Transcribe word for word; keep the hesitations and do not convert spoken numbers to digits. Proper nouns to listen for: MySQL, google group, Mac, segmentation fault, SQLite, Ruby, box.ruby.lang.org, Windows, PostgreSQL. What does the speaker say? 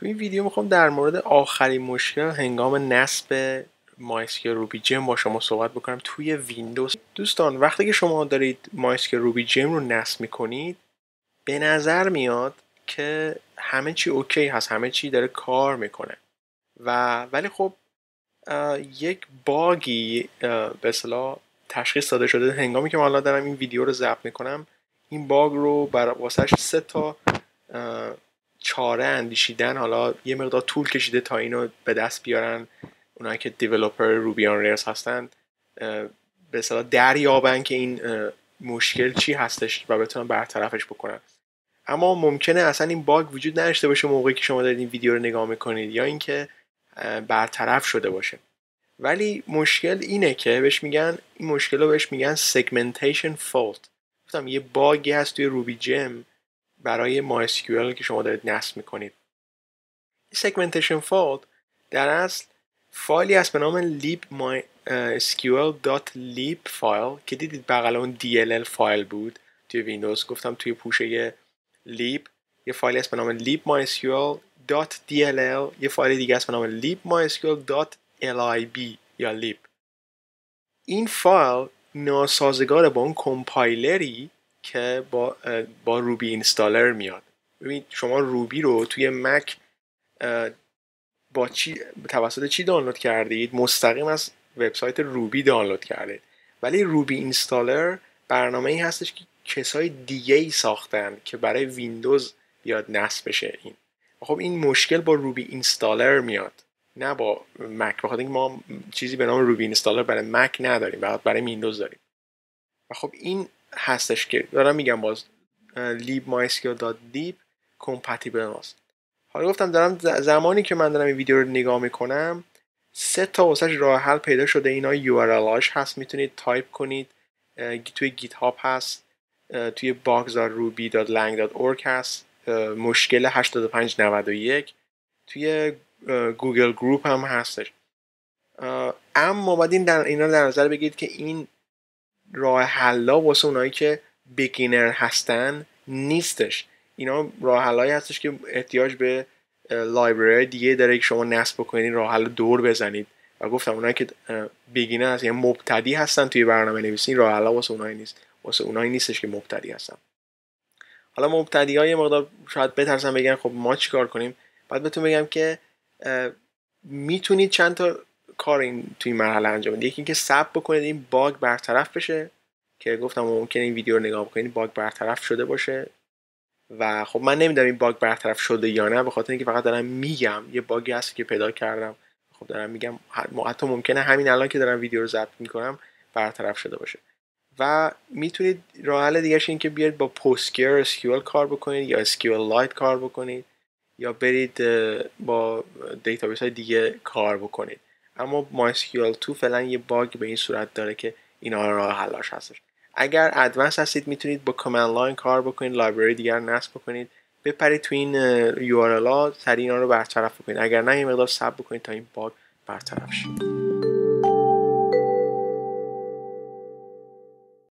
تو این ویدیو میخوام در مورد آخرین مشکل هنگام نصب MySQL Ruby Gem با شما صحبت بکنم توی ویندوز. دوستان وقتی که شما دارید MySQL Ruby Gem رو نصب میکنید به نظر میاد که همه چی اوکی هست، همه چی داره کار میکنه و ولی خب یک باگی به اصطلاح تشخیص داده شده. هنگامی که من الان دارم این ویدیو رو ضبط میکنم این باگ رو برای واسهش سه تا چاره اندیشیدن، حالا یه مقدار طول کشیده تا اینو به دست بیارن اونایی که دیولپر روبی آن ریلز هستن به اصطلاح دریابن که این مشکل چی هستش و بتونن برطرفش بکنن. اما ممکنه اصلا این باگ وجود نداشته باشه موقعی که شما دارید این ویدیو رو نگاه میکنید یا اینکه برطرف شده باشه. ولی مشکل اینه که بهش میگن، این مشکل رو بهش میگن segmentation fault. گفتم یه باگی هست توی روبی جم برای MySQL که شما دارید نصب میکنید. این segmentation fault در اصل فایلی هست به نام libmysql.lib فایل که دیدید بغل اون دی ال ال فایل بود توی ویندوز. گفتم توی پوشه lib یه فایلی هست به نام libmysql.dll، یه فایل دیگه هست به نام libmysql.lib یا lib. این فایل ناسازگاره با اون کمپایلری که با با روبی اینستالر میاد. ببینید شما روبی رو توی مک با چی توسط چی دانلود کردید؟ مستقیم از وبسایت روبی دانلود کردید. ولی روبی اینستالر برنامه‌ای هستش که کسای دیگه ای ساختن که برای ویندوز بیاد نصب بشه این. خب این مشکل با روبی اینستالر میاد نه با مک، بخاطر اینکه ما چیزی به نام روبی اینستالر برای مک نداریم، فقط برای ویندوز داریم. و خب این هستش که دارم میگم باز libmysql.lib کمپتیبل هست. حالا گفتم دارم زمانی که من دارم این ویدیو رو نگاه میکنم سه تا واسش راه حل پیدا شده. اینا یو آر ال هاش هست، میتونید تایپ کنید، توی گیت‌هاب هست، توی box.ruby.lang.org هست، مشکل هشت پنج نه یک توی گوگل گروپ هم هستش. اما باید این در اینا در نظر بگیرید که این راه حلا واسه اونایی که بیگینر هستن نیستش. اینا راه حلایی هستش که احتیاج به لایبرری دیگه داره که شما نصب بکنید، راه حل دور بزنید. و گفتم اونایی که بیگینر هستن، یعنی مبتدی هستن توی برنامه نویسی، راه حلا واسه اونایی نیست، واسه اونایی نیستش که مبتدی هستن. حالا مبتدی‌ها یه مقدار شاید بترسن بگن خب ما چیکار کنیم؟ بعد بهتون بگم که میتونید چند تا کار این توی مرحله انجام بدید. یکی اینکه ساب بکنید این باگ برطرف بشه که گفتم ممکنه این ویدیو رو نگاه بکنید باگ برطرف شده باشه. و خب من نمیدونم این باگ برطرف شده یا نه، به خاطر اینکه فقط دارم میگم یه باگی هست که پیدا کردم. خب دارم میگم حتی ممکنه همین الان که دارم ویدیو رو ضبط میکنم برطرف شده باشه. و میتونید راه حل دیگه این که بیاید با PostgreSQL کار بکنید یا SQLite کار بکنید یا برید با دیتابیس های دیگه کار بکنید. اما MySQL دو فعلا یه باگ به این صورت داره که اینا راه حلش هستش. اگر ادوانس هستید میتونید با کامند لاین کار بکنید، لایبرری دیگر نصب بکنید، بپرید تو این یو آر ال ها، سریع اینا رو برطرف بکنید. اگر نه یه مقدار صبر بکنید تا این باگ برطرف شه.